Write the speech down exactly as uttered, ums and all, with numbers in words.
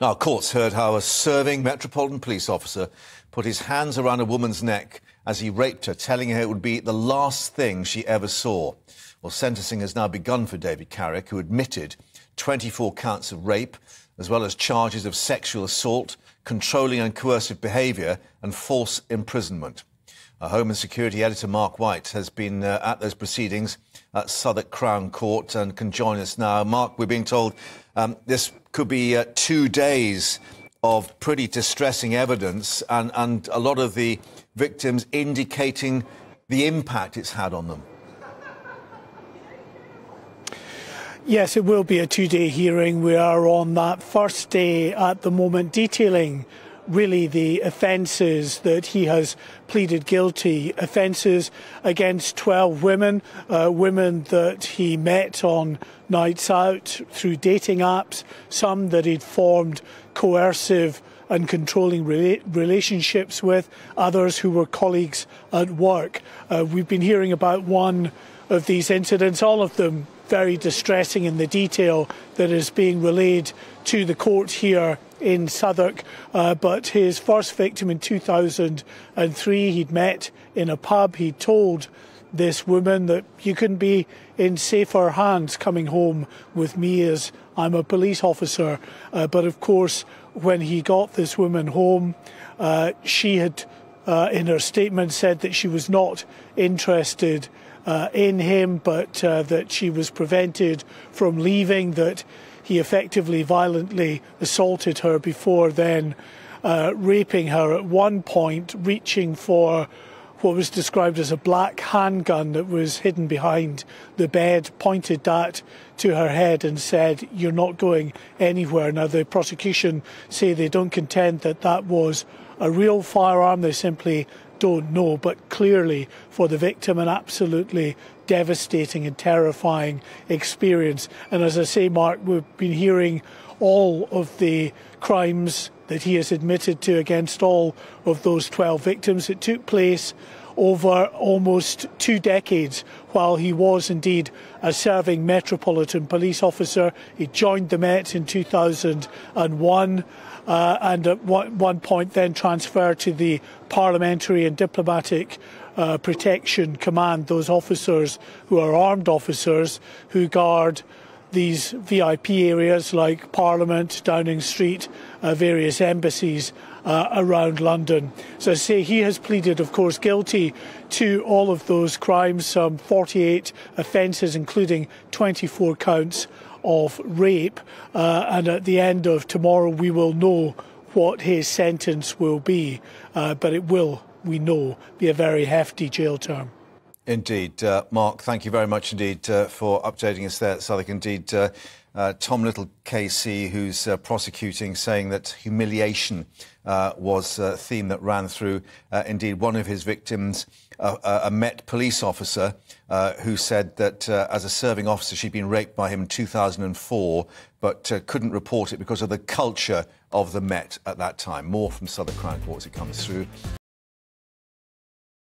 Now, courts heard how a serving Metropolitan Police officer put his hands around a woman's neck as he raped her, telling her it would be the last thing she ever saw. Well, sentencing has now begun for David Carrick, who admitted twenty-four counts of rape, as well as charges of sexual assault, controlling and coercive behaviour and false imprisonment. Our Home and Security Editor Mark White has been uh, at those proceedings at Southwark Crown Court and can join us now. Mark, we're being told um, this could be uh, two days of pretty distressing evidence and, and a lot of the victims indicating the impact it's had on them. Yes, it will be a two-day hearing. We are on that first day at the moment detailing really the offences that he has pleaded guilty, offences against twelve women, uh, women that he met on nights out through dating apps, some that he'd formed coercive and controlling rela relationships with, others who were colleagues at work. Uh, we've been hearing about one of these incidents, all of them very distressing in the detail that is being relayed to the court here in Southwark. Uh, but his first victim in two thousand three, he'd met in a pub. He told this woman that you can be in safer hands coming home with me as I'm a police officer. Uh, but of course, when he got this woman home, uh, she had uh, in her statement said that she was not interested Uh, in him, but uh, that she was prevented from leaving, that he effectively violently assaulted her before then uh, raping her at one point, reaching for what was described as a black handgun that was hidden behind the bed, pointed that to her head and said, "You're not going anywhere." Now, the prosecution say they don't contend that that was a real firearm. They simply don't know, but clearly for the victim an absolutely devastating and terrifying experience. And as I say, Mark, we've been hearing all of the crimes that he has admitted to against all of those twelve victims. It took place over almost two decades while he was indeed a serving Metropolitan Police officer. He joined the Met in two thousand one uh, and at one point then transferred to the Parliamentary and Diplomatic uh, Protection Command, those officers who are armed officers who guard these V I P areas like Parliament, Downing Street, uh, various embassies uh, around London. So I say he has pleaded, of course, guilty to all of those crimes, some forty-eight offences, including twenty-four counts of rape. Uh, and at the end of tomorrow, we will know what his sentence will be. Uh, but it will, we know, be a very hefty jail term. Indeed. Uh, Mark, thank you very much indeed uh, for updating us there at Southwark. Indeed, uh, uh, Tom Little K C, who's uh, prosecuting, saying that humiliation uh, was a theme that ran through. Uh, indeed, one of his victims, uh, a Met police officer, uh, who said that uh, as a serving officer she'd been raped by him in two thousand four, but uh, couldn't report it because of the culture of the Met at that time. More from Southwark Crown Court as it comes through.